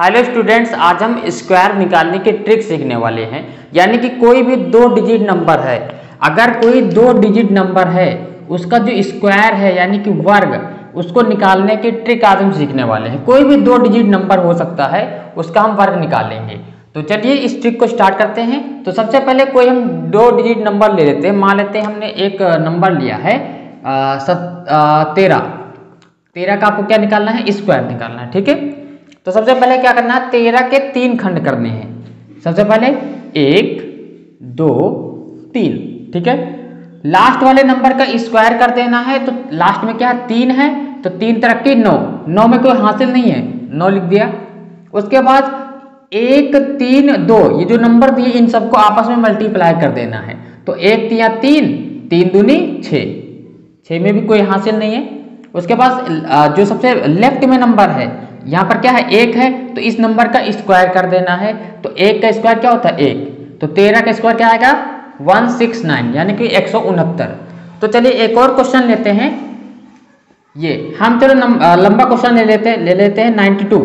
Hello students, आज हम square निकालने के ट्रिक सीखने वाले हैं। यानी कि कोई भी दो डिजिट नंबर है, अगर कोई दो डिजिट नंबर है उसका जो स्क्वायर है यानी कि वर्ग, उसको निकालने की ट्रिक आज हम सीखने वाले हैं। कोई भी दो डिजिट नंबर हो सकता है, उसका हम वर्ग निकालेंगे। तो चलिए इस ट्रिक को स्टार्ट करते हैं। तो सबसे पहले कोई हम दो डिजिट नंबर ले लेते हैं। मान लेते हैं हमने एक नंबर लिया है 13 का आपको क्या निकालना है? स्क्वायर निकालना है, ठीक है। तो सबसे पहले क्या करना है, 13 के 3 खंड करने हैं। सबसे पहले 1, 2, 3, ठीक है। लास्ट वाले नंबर का स्क्वायर कर देना है। तो लास्ट में क्या है, 3 है, तो 3 × 9, 9 में कोई हासिल नहीं है, 9 लिख दिया। उसके बाद 1, 3, 2 ये जो नंबर दिए इन सबको आपस में मल्टीप्लाई कर देना है। तो 1 × 3, 3 × 2 × 6 में भी कोई हासिल नहीं है। उसके बाद जो सबसे लेफ्ट में नंबर है, यहाँ पर क्या है, 1 है, तो इस नंबर का स्क्वायर कर देना है। तो 1 का स्क्वायर क्या होता है, 1। तो 13 का स्क्वायर क्या आएगा, 169, यानी कि 169। तो चलिए एक और क्वेश्चन लेते हैं। ये हम चलो लंबा क्वेश्चन ले लेते हैं 92।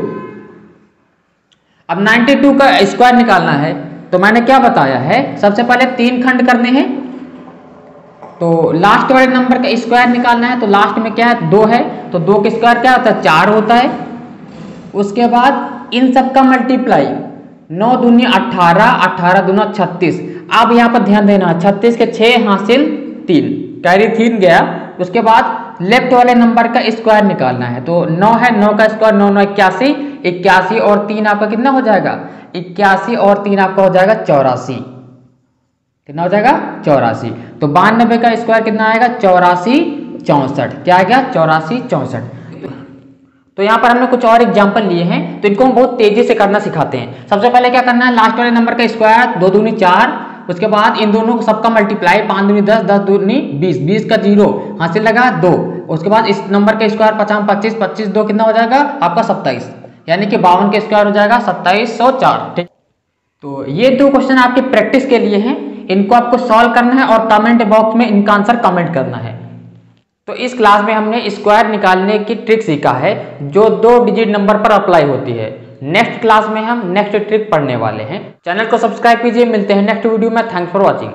अब 92 का स्क्वायर निकालना है। तो मैंने क्या बताया है, सबसे पहले 3 खंड करने हैं। तो लास्ट वाले नंबर का स्क्वायर निकालना है। तो लास्ट में क्या है, 2 है, तो 2 का स्क्वायर क्या होता है, 4 होता है। उसके बाद इन सब का मल्टीप्लाई, 9 दूनी 18, 18 दूना 36। अब यहाँ पर ध्यान देना, 36 के 6 हासिल 3, कैरी 3 गया। उसके बाद लेफ्ट वाले नंबर का स्क्वायर निकालना है। तो 9 है, 9 का स्क्वायर 9, 9 81, 81 और 3 आपका कितना हो जाएगा, 81 और 3 आपका हो जाएगा 84, कितना हो जाएगा, 84। तो 92 का स्क्वायर कितना आएगा, 84, 64, क्या आएगा, 84, 64। तो यहाँ पर हमने कुछ और एग्जाम्पल लिए हैं, तो इनको हम बहुत तेजी से करना सिखाते हैं। सबसे पहले क्या करना है, लास्ट वाले नंबर का स्क्वायर, 2 दूनी 4। उसके बाद इन दोनों सबका मल्टीप्लाई, 5 दूनी 10, 10 दूनी 20, 20 का 0 हासिल लगा 2। उसके बाद इस नंबर का स्क्वायर 55, 25, 25, 2 कितना हो जाएगा आपका, 27, यानी कि 52 का स्क्वायर हो जाएगा 2704, ठीक। तो ये दो क्वेश्चन आपकी प्रैक्टिस के लिए हैं, इनको आपको सॉल्व करना है और कमेंट बॉक्स में इनका आंसर कमेंट करना है। तो इस क्लास में हमने स्क्वायर निकालने की ट्रिक सीखा है जो दो डिजिट नंबर पर अप्लाई होती है। नेक्स्ट क्लास में हम नेक्स्ट ट्रिक पढ़ने वाले हैं। चैनल को सब्सक्राइब कीजिए। मिलते हैं नेक्स्ट वीडियो में। Thanks for watching.